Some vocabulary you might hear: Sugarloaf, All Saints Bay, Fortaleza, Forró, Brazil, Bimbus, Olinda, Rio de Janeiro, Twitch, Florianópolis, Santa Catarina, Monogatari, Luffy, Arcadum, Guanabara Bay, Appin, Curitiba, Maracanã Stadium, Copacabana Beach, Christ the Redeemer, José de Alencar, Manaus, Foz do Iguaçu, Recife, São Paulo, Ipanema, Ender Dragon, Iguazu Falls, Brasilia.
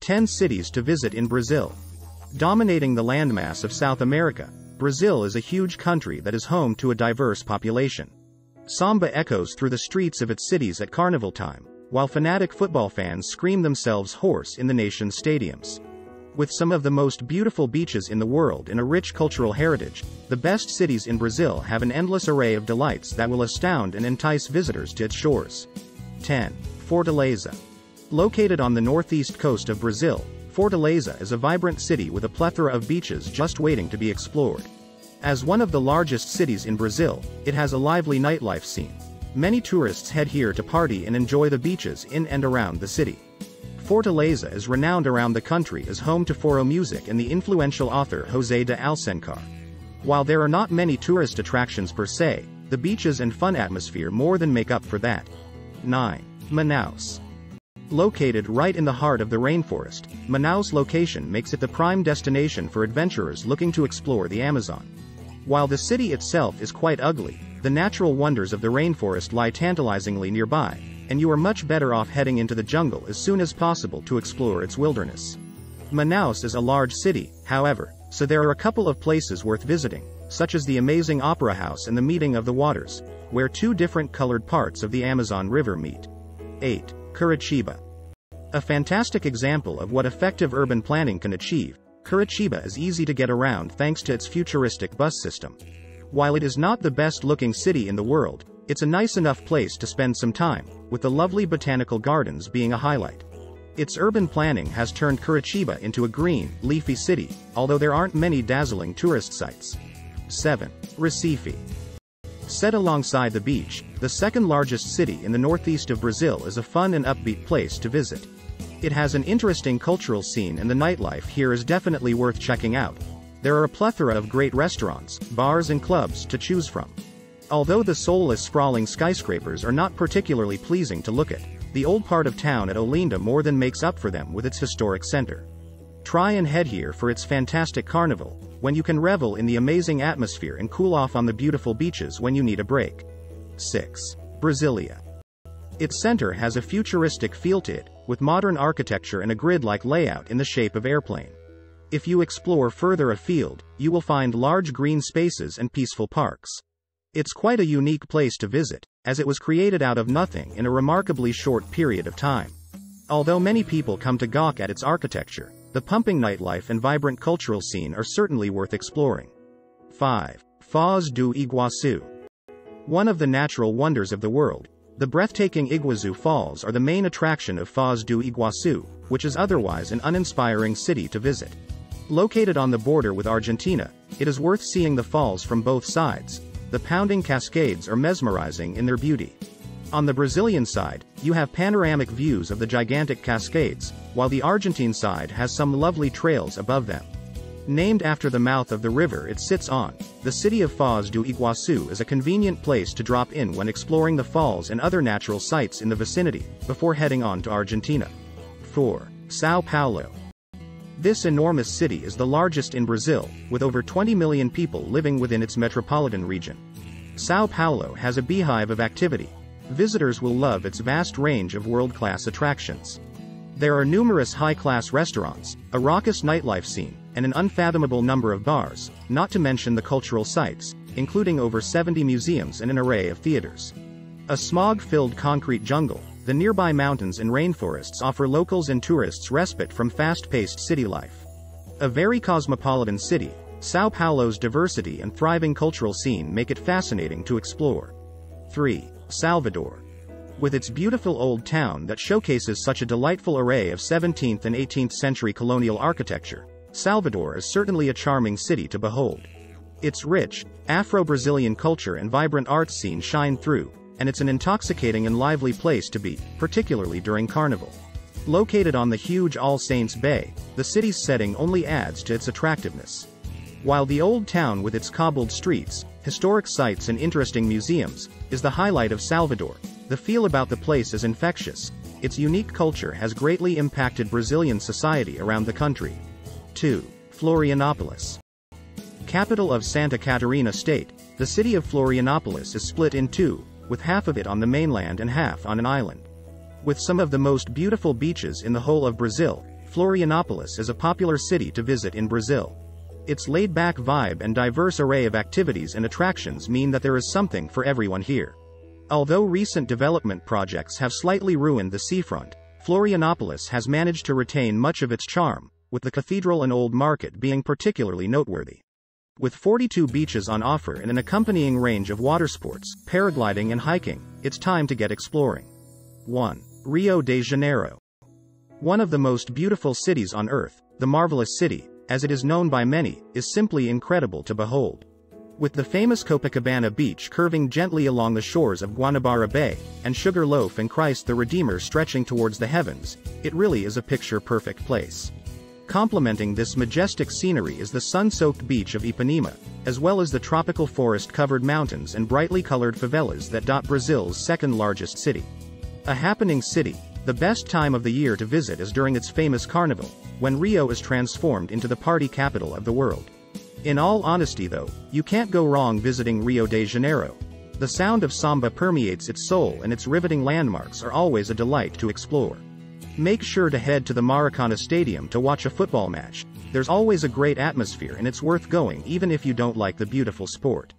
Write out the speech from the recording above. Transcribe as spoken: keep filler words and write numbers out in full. ten cities to visit in Brazil. Dominating the landmass of South America, Brazil is a huge country that is home to a diverse population. Samba echoes through the streets of its cities at carnival time, while fanatic football fans scream themselves hoarse in the nation's stadiums. With some of the most beautiful beaches in the world and a rich cultural heritage, the best cities in Brazil have an endless array of delights that will astound and entice visitors to its shores. ten. Fortaleza. Located on the northeast coast of Brazil, Fortaleza is a vibrant city with a plethora of beaches just waiting to be explored. As one of the largest cities in Brazil, it has a lively nightlife scene. Many tourists head here to party and enjoy the beaches in and around the city. Fortaleza is renowned around the country as home to forró music and the influential author José de Alencar. While there are not many tourist attractions per se, the beaches and fun atmosphere more than make up for that. nine. Manaus. Located right in the heart of the rainforest, Manaus' location makes it the prime destination for adventurers looking to explore the Amazon. While the city itself is quite ugly, the natural wonders of the rainforest lie tantalizingly nearby, and you are much better off heading into the jungle as soon as possible to explore its wilderness. Manaus is a large city, however, so there are a couple of places worth visiting, such as the amazing Opera House and the Meeting of the Waters, where two different colored parts of the Amazon River meet. eight. Curitiba. A fantastic example of what effective urban planning can achieve, Curitiba is easy to get around thanks to its futuristic bus system. While it is not the best-looking city in the world, it's a nice enough place to spend some time, with the lovely botanical gardens being a highlight. Its urban planning has turned Curitiba into a green, leafy city, although there aren't many dazzling tourist sites. seven. Recife. Set alongside the beach, the second-largest city in the northeast of Brazil is a fun and upbeat place to visit. It has an interesting cultural scene and the nightlife here is definitely worth checking out. There are a plethora of great restaurants, bars and clubs to choose from. Although the soulless sprawling skyscrapers are not particularly pleasing to look at, the old part of town at Olinda more than makes up for them with its historic center. Try and head here for its fantastic carnival, when you can revel in the amazing atmosphere and cool off on the beautiful beaches when you need a break. six. Brasilia. Its center has a futuristic feel to it, with modern architecture and a grid-like layout in the shape of airplane. If you explore further afield, you will find large green spaces and peaceful parks. It's quite a unique place to visit, as it was created out of nothing in a remarkably short period of time. Although many people come to gawk at its architecture, the pumping nightlife and vibrant cultural scene are certainly worth exploring. five. Foz do Iguaçu. One of the natural wonders of the world, the breathtaking Iguazu Falls are the main attraction of Foz do Iguaçu, which is otherwise an uninspiring city to visit. Located on the border with Argentina, it is worth seeing the falls from both sides. The pounding cascades are mesmerizing in their beauty. On the Brazilian side, you have panoramic views of the gigantic cascades, while the Argentine side has some lovely trails above them. Named after the mouth of the river it sits on, the city of Foz do Iguaçu is a convenient place to drop in when exploring the falls and other natural sites in the vicinity, before heading on to Argentina. four. São Paulo. This enormous city is the largest in Brazil, with over twenty million people living within its metropolitan region. São Paulo has a beehive of activity. Visitors will love its vast range of world-class attractions. There are numerous high-class restaurants, a raucous nightlife scene, and an unfathomable number of bars, not to mention the cultural sites, including over seventy museums and an array of theaters. A smog-filled concrete jungle, the nearby mountains and rainforests offer locals and tourists respite from fast-paced city life. A very cosmopolitan city, São Paulo's diversity and thriving cultural scene make it fascinating to explore. three. Salvador. With its beautiful old town that showcases such a delightful array of seventeenth and eighteenth century colonial architecture, Salvador is certainly a charming city to behold. Its rich, Afro-Brazilian culture and vibrant arts scene shine through, and it's an intoxicating and lively place to be, particularly during Carnival. Located on the huge All Saints Bay, the city's setting only adds to its attractiveness. While the old town with its cobbled streets, historic sites and interesting museums, is the highlight of Salvador, the feel about the place is infectious. Its unique culture has greatly impacted Brazilian society around the country. two. Florianópolis. Capital of Santa Catarina State, the city of Florianópolis is split in two, with half of it on the mainland and half on an island. With some of the most beautiful beaches in the whole of Brazil, Florianópolis is a popular city to visit in Brazil. Its laid-back vibe and diverse array of activities and attractions mean that there is something for everyone here. Although recent development projects have slightly ruined the seafront, Florianópolis has managed to retain much of its charm, with the cathedral and old market being particularly noteworthy. With forty-two beaches on offer and an accompanying range of watersports, paragliding and hiking, it's time to get exploring. one. Rio de Janeiro. One of the most beautiful cities on Earth, the marvelous city, as it is known by many, is simply incredible to behold. With the famous Copacabana Beach curving gently along the shores of Guanabara Bay, and Sugarloaf and Christ the Redeemer stretching towards the heavens, it really is a picture-perfect place. Complementing this majestic scenery is the sun-soaked beach of Ipanema, as well as the tropical forest-covered mountains and brightly colored favelas that dot Brazil's second-largest city. A happening city, the best time of the year to visit is during its famous carnival, when Rio is transformed into the party capital of the world. In all honesty though, you can't go wrong visiting Rio de Janeiro. The sound of samba permeates its soul and its riveting landmarks are always a delight to explore. Make sure to head to the Maracanã Stadium to watch a football match. There's always a great atmosphere and it's worth going even if you don't like the beautiful sport.